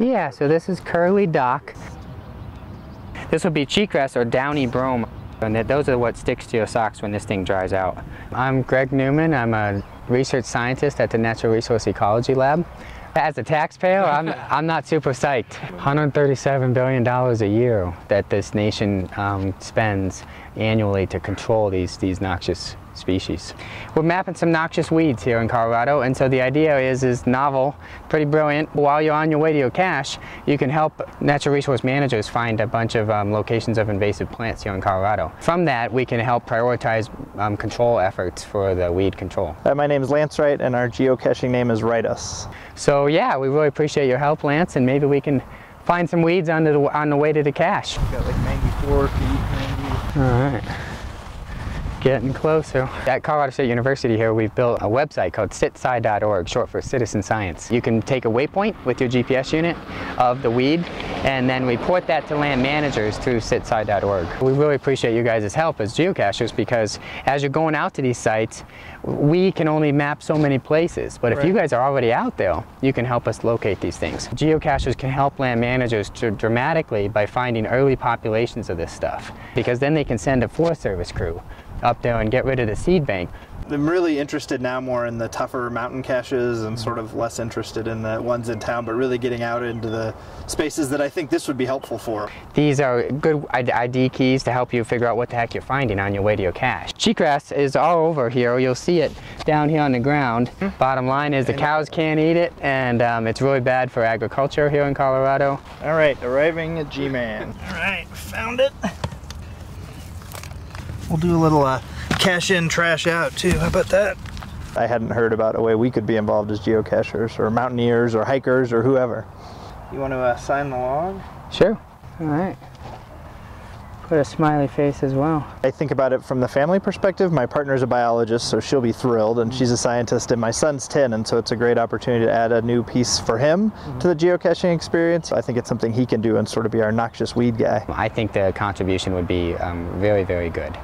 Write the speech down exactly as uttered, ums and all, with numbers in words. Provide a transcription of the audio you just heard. Yeah, so this is curly dock. This would be cheatgrass or downy brome, and those are what sticks to your socks when this thing dries out. I'm Greg Newman. I'm a research scientist at the Natural Resource Ecology Lab. As a taxpayer, I'm, I'm not super psyched. one hundred thirty-seven billion dollars a year that this nation um, spends annually to control these, these noxious species. We're mapping some noxious weeds here in Colorado, and so the idea is, is novel, pretty brilliant. While you're on your way to your cache, you can help natural resource managers find a bunch of um, locations of invasive plants here in Colorado. From that, we can help prioritize um, control efforts for the weed control. Hi, my name is Lance Wright, and our geocaching name is Ritus. So yeah, we really appreciate your help, Lance, and maybe we can find some weeds on the, on the way to the cache. We've got like ninety-four feet, ninety. All right. Getting closer. At Colorado State University here, we've built a website called Cit Sci dot org, short for Citizen Science. You can take a waypoint with your G P S unit of the weed and then report that to land managers through Cit Sci dot org. We really appreciate you guys' help as geocachers, because as you're going out to these sites, we can only map so many places. But right. If you guys are already out there, you can help us locate these things. Geocachers can help land managers to dramatically by finding early populations of this stuff, because then they can send a Forest Service crew up there and get rid of the seed bank. I'm really interested now more in the tougher mountain caches, and sort of less interested in the ones in town, but really getting out into the spaces that I think this would be helpful for. These are good I D keys to help you figure out what the heck you're finding on your way to your cache. Cheatgrass is all over here. You'll see it down here on the ground. Hmm. Bottom line is the cows can't eat it, and um, it's really bad for agriculture here in Colorado. All right, arriving at G-Man. All right, found it. We'll do a little uh, cash in, trash out too. How about that? I hadn't heard about a way we could be involved as geocachers or mountaineers or hikers or whoever. You want to uh, sign the log? Sure. All right. Put a smiley face as well. I think about it from the family perspective. My partner's a biologist, so she'll be thrilled, and she's a scientist, and my son's ten, and so it's a great opportunity to add a new piece for him mm-hmm. to the geocaching experience. I think it's something he can do and sort of be our noxious weed guy. I think the contribution would be um, very, very good.